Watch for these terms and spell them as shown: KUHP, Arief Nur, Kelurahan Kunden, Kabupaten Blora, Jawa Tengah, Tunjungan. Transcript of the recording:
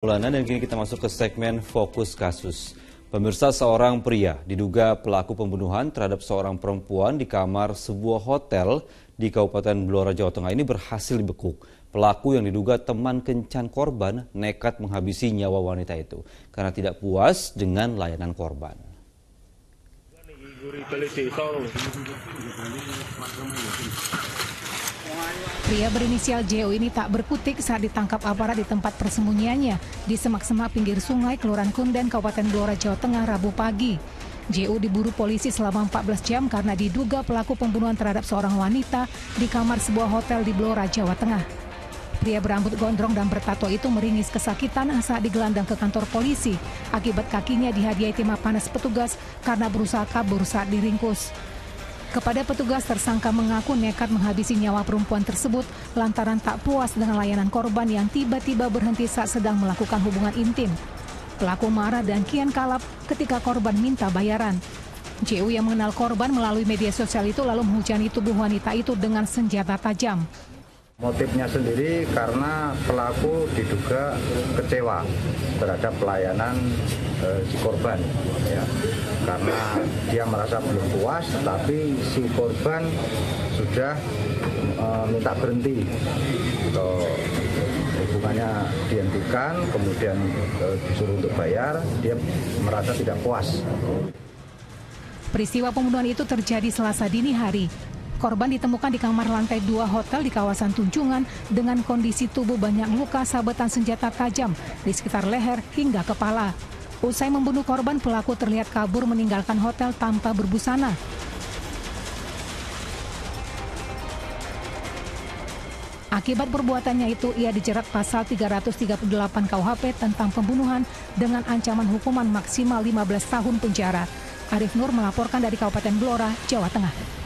Dan kini kita masuk ke segmen fokus kasus. Pemirsa, seorang pria diduga pelaku pembunuhan terhadap seorang perempuan di kamar sebuah hotel di Kabupaten Blora, Jawa Tengah ini berhasil dibekuk. Pelaku yang diduga teman kencan korban nekat menghabisi nyawa wanita itu karena tidak puas dengan layanan korban. Pria berinisial JO ini tak berkutik saat ditangkap aparat di tempat persembunyiannya di semak-semak pinggir sungai Kelurahan Kunden, Kabupaten Blora, Jawa Tengah, Rabu pagi. JO diburu polisi selama 14 jam karena diduga pelaku pembunuhan terhadap seorang wanita di kamar sebuah hotel di Blora, Jawa Tengah. Pria berambut gondrong dan bertato itu meringis kesakitan saat digelandang ke kantor polisi akibat kakinya dihadiahi timah panas petugas karena berusaha kabur saat diringkus. Kepada petugas, tersangka mengaku nekat menghabisi nyawa perempuan tersebut lantaran tak puas dengan layanan korban yang tiba-tiba berhenti saat sedang melakukan hubungan intim. Pelaku marah dan kian kalap ketika korban minta bayaran. JU yang mengenal korban melalui media sosial itu lalu menghujani tubuh wanita itu dengan senjata tajam. Motifnya sendiri karena pelaku diduga kecewa terhadap pelayanan si korban, ya. Karena dia merasa belum puas, tapi si korban sudah minta berhenti. Hubungannya dihentikan, kemudian disuruh untuk bayar, dia merasa tidak puas. Peristiwa pembunuhan itu terjadi Selasa dini hari. Korban ditemukan di kamar lantai 2 hotel di kawasan Tunjungan dengan kondisi tubuh banyak luka sabetan senjata tajam di sekitar leher hingga kepala. Usai membunuh korban, pelaku terlihat kabur meninggalkan hotel tanpa berbusana. Akibat perbuatannya itu, ia dijerat pasal 338 KUHP tentang pembunuhan dengan ancaman hukuman maksimal 15 tahun penjara. Arief Nur melaporkan dari Kabupaten Blora, Jawa Tengah.